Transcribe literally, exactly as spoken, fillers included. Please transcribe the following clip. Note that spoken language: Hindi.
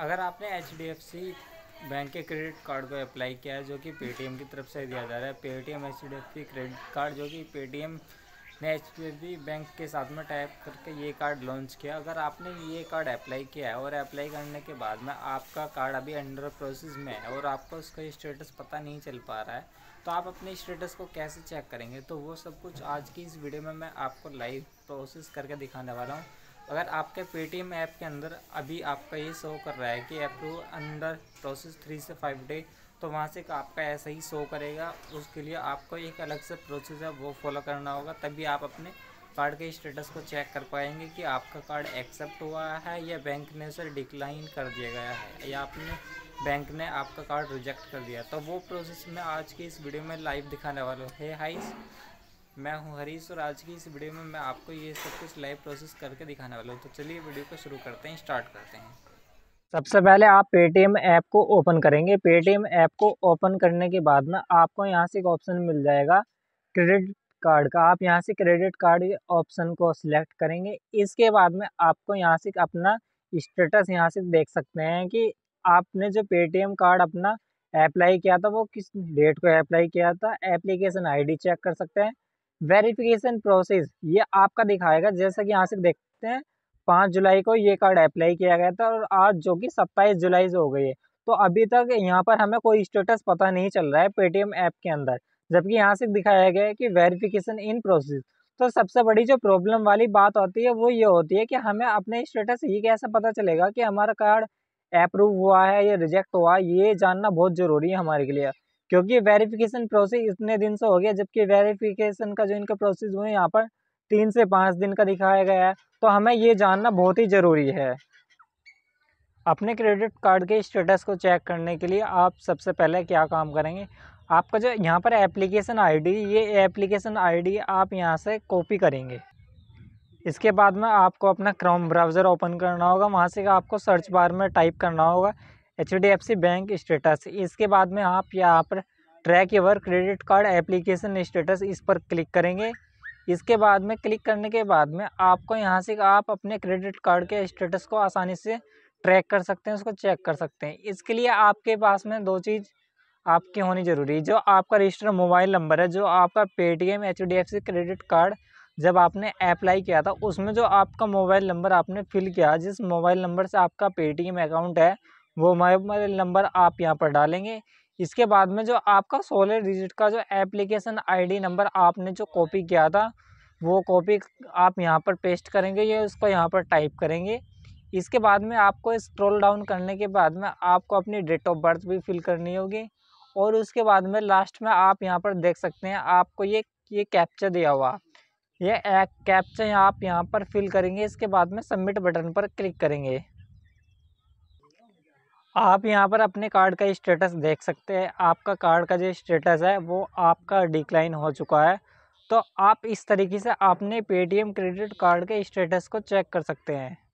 अगर आपने H D F C bank के क्रेडिट कार्ड को अप्लाई किया है जो कि पेटीएम की तरफ से दिया जा रहा है, Paytm H D F C credit card जो कि पेटीएम ने H D F C bank के साथ में टाइप करके ये कार्ड लॉन्च किया। अगर आपने ये कार्ड अप्लाई किया है और अप्लाई करने के बाद में आपका कार्ड अभी अंडर प्रोसेस में है और आपको उसका स्टेटस पता नहीं चल पा रहा है, तो आप अपने स्टेटस को कैसे चेक करेंगे, तो वो सब कुछ आज की इस वीडियो में मैं आपको लाइव प्रोसेस करके दिखाने वाला हूँ। अगर आपके पेटीएम ऐप के अंदर अभी आपका ये शो कर रहा है कि अप्रूव अंडर प्रोसेस थ्री से फाइव डे, तो वहाँ से आपका ऐसा ही शो करेगा। उसके लिए आपको एक अलग से प्रोसेस है वो फॉलो करना होगा, तभी आप अपने कार्ड के स्टेटस को चेक कर पाएंगे कि आपका कार्ड एक्सेप्ट हुआ है या बैंक ने उसे डिक्लाइन कर दिया गया है या आपने बैंक ने आपका कार्ड रिजेक्ट कर दिया। तो वो प्रोसेस मैं आज की इस वीडियो में लाइव दिखाने वाला हूँ। हे हाइस, मैं हूं हरीश और आज की इस वीडियो में मैं आपको ये सब कुछ लाइव प्रोसेस करके दिखाने वाला हूं। तो चलिए वीडियो को शुरू करते हैं, स्टार्ट करते हैं। सबसे पहले आप पेटीएम ऐप को ओपन करेंगे। पेटीएम ऐप को ओपन करने के बाद में आपको यहां से एक ऑप्शन मिल जाएगा क्रेडिट कार्ड का। आप यहाँ से क्रेडिट कार्ड के ऑप्शन को सिलेक्ट करेंगे। इसके बाद में आपको यहाँ से अपना स्टेटस यहाँ से देख सकते हैं कि आपने जो पेटीएम कार्ड अपना अप्लाई किया था वो किस डेट को अप्लाई किया था। एप्लीकेशन आई डी चेक कर सकते हैं। वेरिफिकेशन प्रोसेस ये आपका दिखाएगा, जैसा कि यहाँ से देखते हैं पाँच जुलाई को ये कार्ड अप्लाई किया गया था और आज जो कि सत्ताईस जुलाई से हो गई है, तो अभी तक यहाँ पर हमें कोई स्टेटस पता नहीं चल रहा है पेटीएम ऐप के अंदर, जबकि यहाँ से दिखाया गया है कि वेरिफिकेशन इन प्रोसेस। तो सबसे बड़ी जो प्रॉब्लम वाली बात होती है वो ये होती है कि हमें अपने स्टेटस ये कैसे पता चलेगा कि हमारा कार्ड अप्रूव हुआ है या रिजेक्ट हुआ है, ये जानना बहुत ज़रूरी है हमारे के लिए, क्योंकि वेरिफिकेशन प्रोसेस इतने दिन से हो गया, जबकि वेरिफिकेशन का जो इनका प्रोसेस हुआ है यहाँ पर तीन से पाँच दिन का दिखाया गया है। तो हमें ये जानना बहुत ही ज़रूरी है। अपने क्रेडिट कार्ड के स्टेटस को चेक करने के लिए आप सबसे पहले क्या काम करेंगे, आपका जो यहाँ पर एप्लीकेशन आईडी, ये एप्लीकेशन आईडी आप यहाँ से कॉपी करेंगे। इसके बाद में आपको अपना क्रोम ब्राउज़र ओपन करना होगा। वहाँ से आपको सर्च बार में टाइप करना होगा H D F C bank status. इसके बाद में आप यहाँ पर track your credit card application status, इस पर क्लिक करेंगे। इसके बाद में क्लिक करने के बाद में आपको यहाँ से आप अपने क्रेडिट कार्ड के स्टेटस को आसानी से ट्रैक कर सकते हैं, उसको चेक कर सकते हैं। इसके लिए आपके पास में दो चीज़ आपकी होनी ज़रूरी है, जो आपका रजिस्टर्ड मोबाइल नंबर है, जो आपका Paytm H D F C credit card जब आपने अप्लाई किया था उसमें जो आपका मोबाइल नंबर आपने फिल किया, जिस मोबाइल नंबर से आपका पेटीएम अकाउंट है वो मोबाइल नंबर आप यहाँ पर डालेंगे। इसके बाद में जो आपका सोलह डिजिट का जो एप्लीकेशन आईडी नंबर आपने जो कॉपी किया था वो कॉपी आप यहाँ पर पेस्ट करेंगे या उसको यहाँ पर टाइप करेंगे। इसके बाद में आपको स्क्रॉल डाउन करने के बाद में आपको अपनी डेट ऑफ बर्थ भी फिल करनी होगी और उसके बाद में लास्ट में आप यहाँ पर देख सकते हैं आपको ये ये कैप्चा दिया हुआ, ये कैप्चा आप यहाँ पर फिल करेंगे। इसके बाद में सबमिट बटन पर क्लिक करेंगे। आप यहाँ पर अपने कार्ड का स्टेटस देख सकते हैं। आपका कार्ड का जो स्टेटस है वो आपका डिक्लाइन हो चुका है। तो आप इस तरीके से आपने पेटीएम क्रेडिट कार्ड के स्टेटस को चेक कर सकते हैं।